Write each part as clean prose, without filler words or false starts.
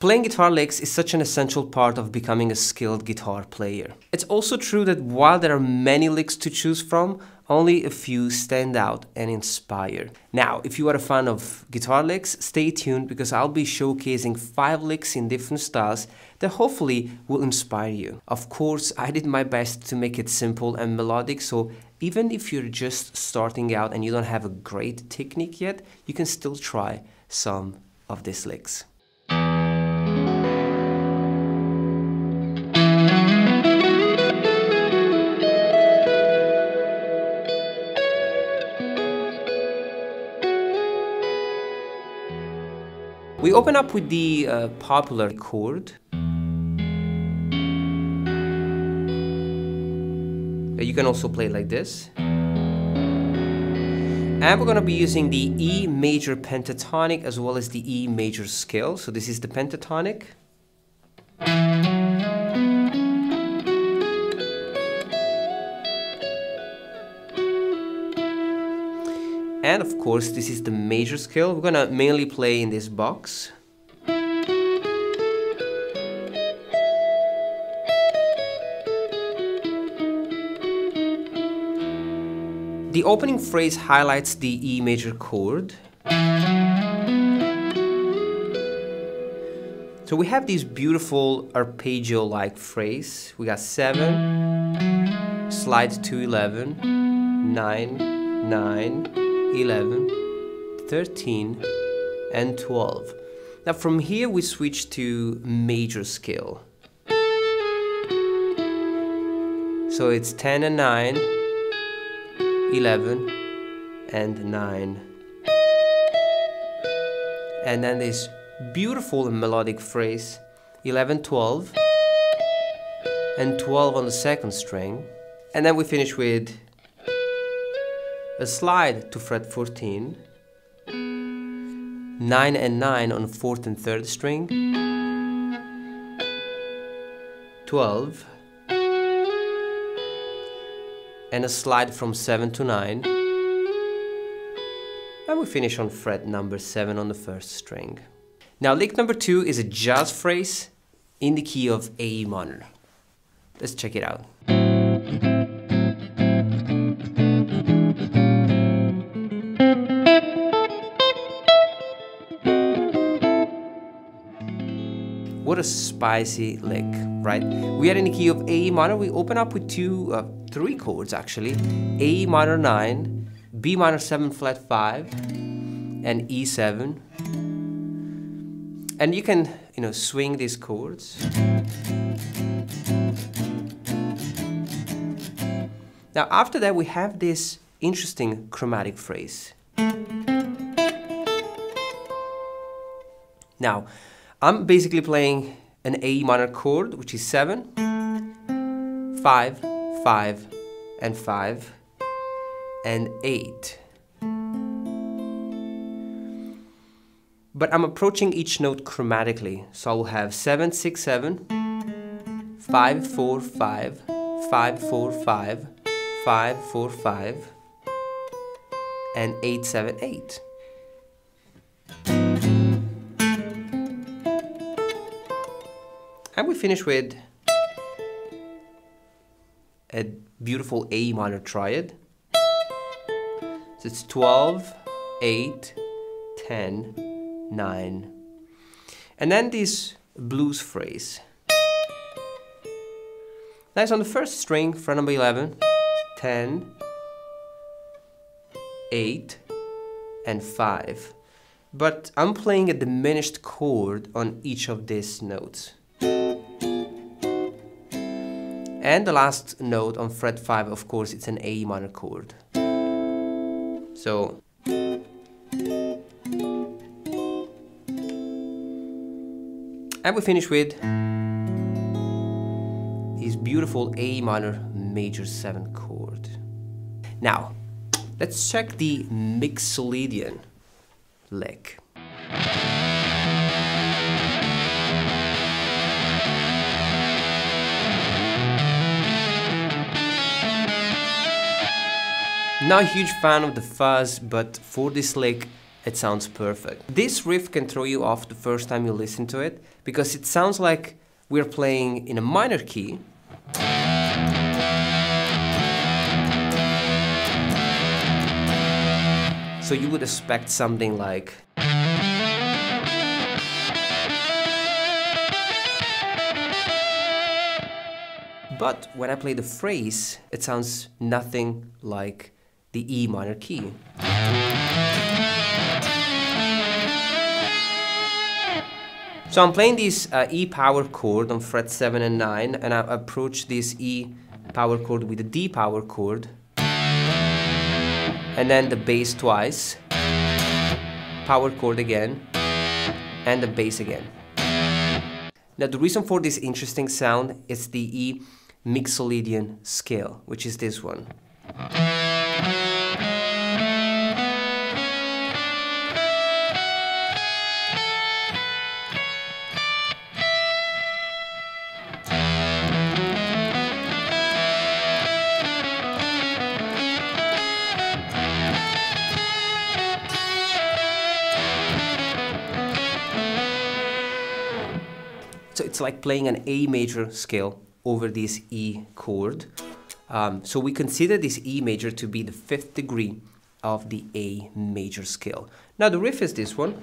Playing guitar licks is such an essential part of becoming a skilled guitar player. It's also true that while there are many licks to choose from, only a few stand out and inspire. Now, if you are a fan of guitar licks, stay tuned because I'll be showcasing 5 licks in different styles that hopefully will inspire you. Of course, I did my best to make it simple and melodic, so even if you're just starting out and you don't have a great technique yet, you can still try some of these licks. We open up with the popular chord. You can also play it like this. And we're going to be using the E major pentatonic as well as the E major scale. So this is the pentatonic. And of course, this is the major scale. We're gonna mainly play in this box. The opening phrase highlights the E major chord. So we have this beautiful arpeggio-like phrase. We got 7, slide to 11, 9, 9, 11, 13, and 12. Now from here we switch to major scale. So it's 10 and 9, 11, and 9. And then this beautiful melodic phrase, 11, 12, and 12 on the second string. And then we finish with a slide to fret 14, 9 and 9 on 4th and 3rd string, 12, and a slide from 7 to 9, and we finish on fret number 7 on the 1st string. Now lick number 2 is a jazz phrase in the key of A minor. Let's check it out. What a spicy lick, right? We are in the key of A minor. We open up with three chords actually. A minor 9, B minor 7 flat 5, and E7. And you can, swing these chords. Now after that we have this interesting chromatic phrase. Now, I'm basically playing an A minor chord, which is 7, 5, 5, and 5, and 8. But I'm approaching each note chromatically, so I will have 7, 6, 7, 5, 4, 5, 5, 4, 5, 5, 4, 5, and 8, 7, 8. And we finish with a beautiful A minor triad. So it's 12, 8, 10, 9. And then this blues phrase. Now it's on the first string, fret number 11, 10, 8, and 5. But I'm playing a diminished chord on each of these notes. And the last note on fret 5, of course, it's an A minor chord. So. And we finish with this beautiful A minor major 7 chord. Now, let's check the Mixolydian lick. Not a huge fan of the fuzz, but for this lick, it sounds perfect. This riff can throw you off the first time you listen to it, because it sounds like we're playing in a minor key, so you would expect something like... But when I play the phrase, it sounds nothing like the E minor key. So I'm playing this E power chord on fret 7 and 9, and I approach this E power chord with a D power chord, and then the bass twice, power chord again, and the bass again. Now the reason for this interesting sound is the E mixolydian scale, which is this one. So it's like playing an A major scale over this E chord. So we consider this E major to be the 5th degree of the A major scale. Now the riff is this one.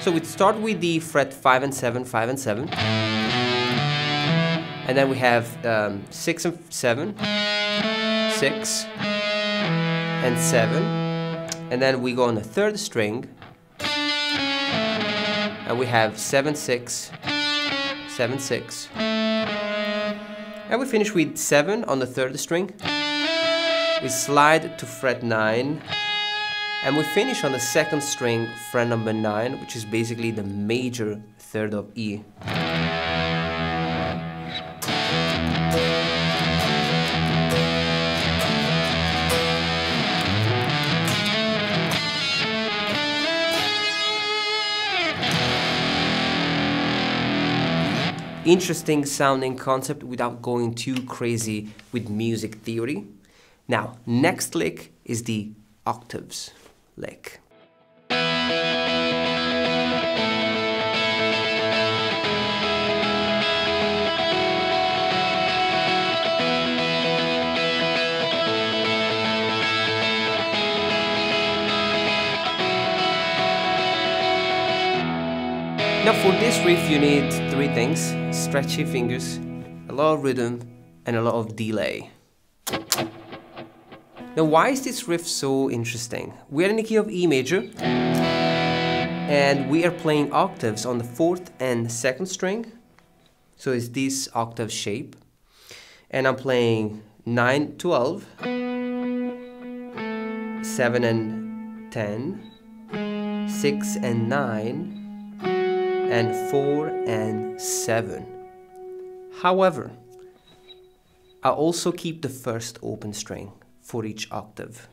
So we start with the fret 5 and 7, 5 and 7. And then we have 6 and 7, 6 and 7. And then we go on the 3rd string. And we have 7, 6, 7, 6. And we finish with 7 on the 3rd string. We slide to fret 9. And we finish on the 2nd string, fret number 9, which is basically the major 3rd of E. Interesting sounding concept without going too crazy with music theory. Now, next lick is the octaves lick. Now for this riff you need 3 things: stretchy fingers, a lot of rhythm, and a lot of delay. Now why is this riff so interesting? We are in the key of E major, and we are playing octaves on the 4th and 2nd string, so it's this octave shape, and I'm playing 9, 12, 7 and 10, 6 and 9, and 4 and 7. However, I also keep the 1st open string for each octave.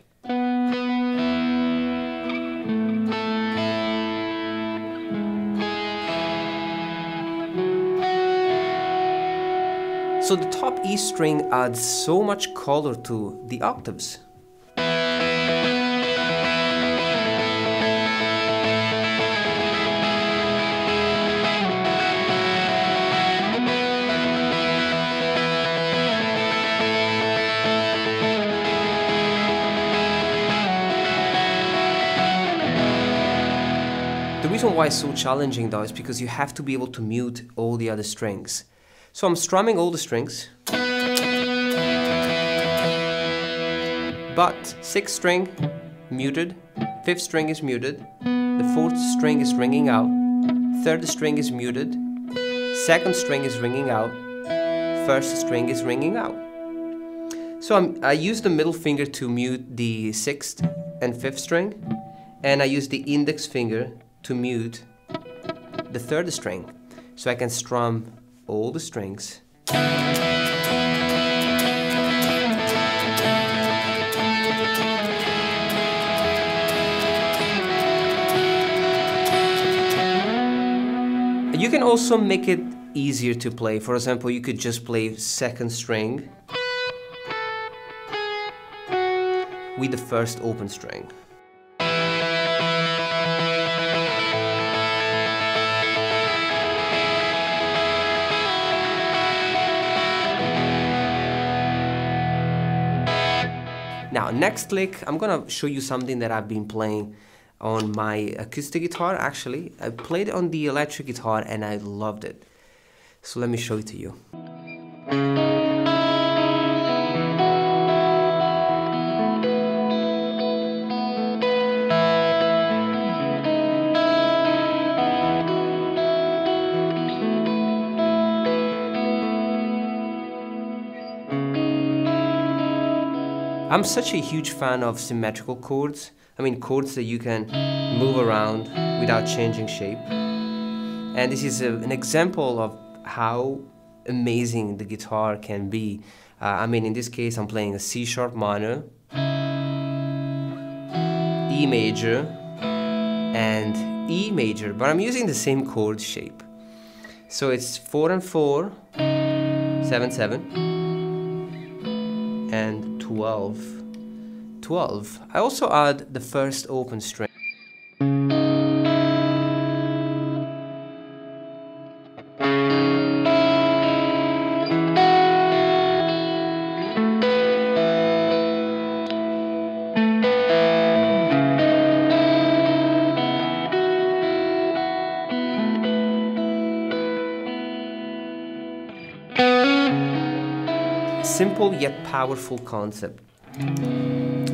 So the top E string adds so much color to the octaves. The reason why it's so challenging though is because you have to be able to mute all the other strings. So I'm strumming all the strings, but 6th string muted, 5th string is muted, the 4th string is ringing out, 3rd string is muted, 2nd string is ringing out, 1st string is ringing out. So I use the middle finger to mute the 6th and 5th string, and I use the index finger to mute the 3rd string, so I can strum all the strings. You can also make it easier to play. For example, you could just play 2nd string with the 1st open string. Now, next click, I'm going to show you something that I've been playing on my acoustic guitar, actually. I played it on the electric guitar and I loved it. So let me show it to you. I'm such a huge fan of symmetrical chords. I mean, chords that you can move around without changing shape. And this is an example of how amazing the guitar can be. I mean, in this case, I'm playing a C sharp minor, E major, and E major, but I'm using the same chord shape. So it's 4 and 4, 7, 7, and 12. I also add the first open string. Simple yet powerful concept.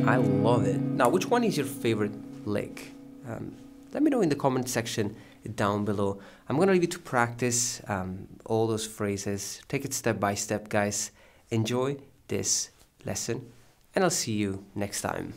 I love it. Now, which one is your favorite lick? Let me know in the comment section down below. I'm gonna leave you to practice all those phrases. Take it step by step, guys. Enjoy this lesson, and I'll see you next time.